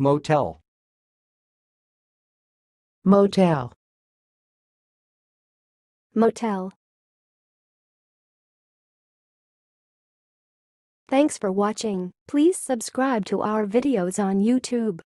Motel. Motel. Motel. Thanks for watching. Please subscribe to our videos on YouTube.